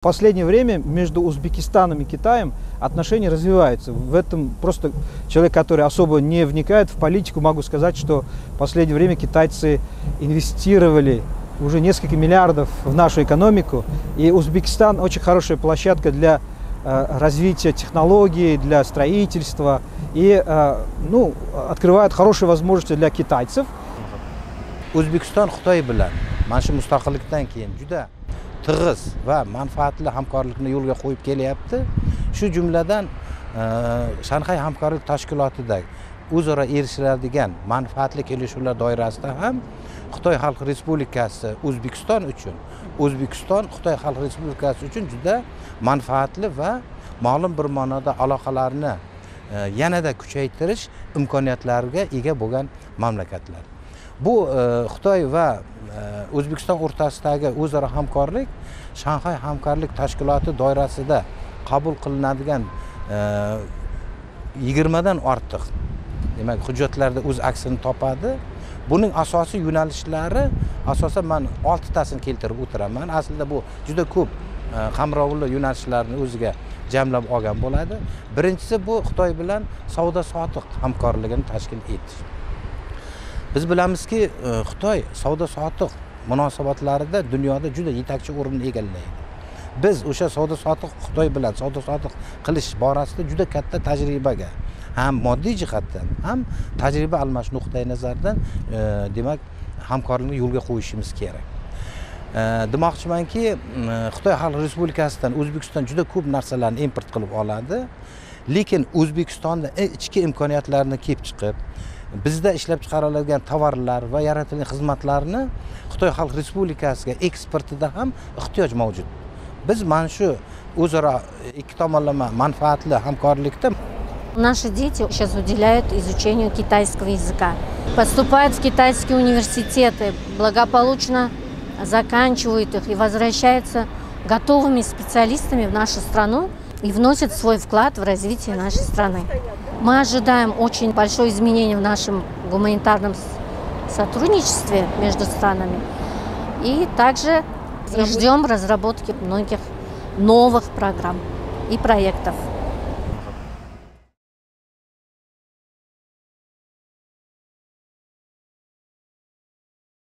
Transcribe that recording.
В последнее время между Узбекистаном и Китаем отношения развиваются. В этом просто человек, который особо не вникает в политику, могу сказать, что в последнее время китайцы инвестировали уже несколько миллиардов в нашу экономику. И Узбекистан очень хорошая площадка для развития технологий, для строительства. И открывает хорошие возможности для китайцев. Узбекистан Хытай билан. Маша мустақилликтан кейин жуда тығыз ва манфаатли хамкорликни йўлга қўйиб келяпти. Шу жумладан Шанхай хамкорлик ташкилотидаги ўзаро эришиладиган манфаатли келишувлар доирасида ҳам Хытай Халқ Республикаси Узбекистон учун, Узбекистон Хытай Халқ Республикаси учун жуда манфаатли ва маълум бир маънода алоқаларни yanada kuchaytirish imkoniyatlariga ega bo'lgan mamlakatlar. Bu Xitoy va O'zbekiston o'rtasidagi o'zaro hamkorlik Shanxay hamkorlik tashkiloti doirasida qabul qilinadigan 20 dan ortiq demak hujjatlarda o'z aksini topadi. Buning asosiy yo'nalishlari asosan men 6 tasini keltirib o'tiraman. Aslida bu juda ko'p qamrovli yo'nalishlarni o'ziga jamlab olgan bo'ladi. Birinchisi bu Xitoy bilan savdo-sotiq hamkorligini tashkil etish. Biz bilamizki, Xitoy savdo-sotiq munosabatlarida dunyoda juda yetakchi o'rinni egallaydi. Biz o'sha savdo-sotiq Xitoy bilan savdo-sotiq qilish borasida juda katta tajribaga, ham moddiy jihatdan, ham tajriba almashish nuqtai nazaridan, demak, hamkorlikni yo'lga qo'yishimiz kerak. Demoqchimanki, Xitoy Xalq Respublikasidan O'zbekiston juda ko'p narsalarni import qilib oladi, lekin O'zbekistonda ichki imkoniyatlarni kelib chiqib, bizda ishlab chiqariladigan tovarlar va yaratilgan xizmatlarni Xitoy Xalq Respublikasiga eksportida ham ehtiyoj mavjud. Biz mana shu o'zaro ikki tomonlama manfaatli hamkorlikda наши дети сейчас уделяют изучению китайского языка, поступают в китайские университеты, благополучно заканчивают их и возвращаются готовыми специалистами в нашу страну и вносят свой вклад в развитие нашей страны. Мы ожидаем очень большое изменение в нашем гуманитарном сотрудничестве между странами и также ждем разработки многих новых программ и проектов.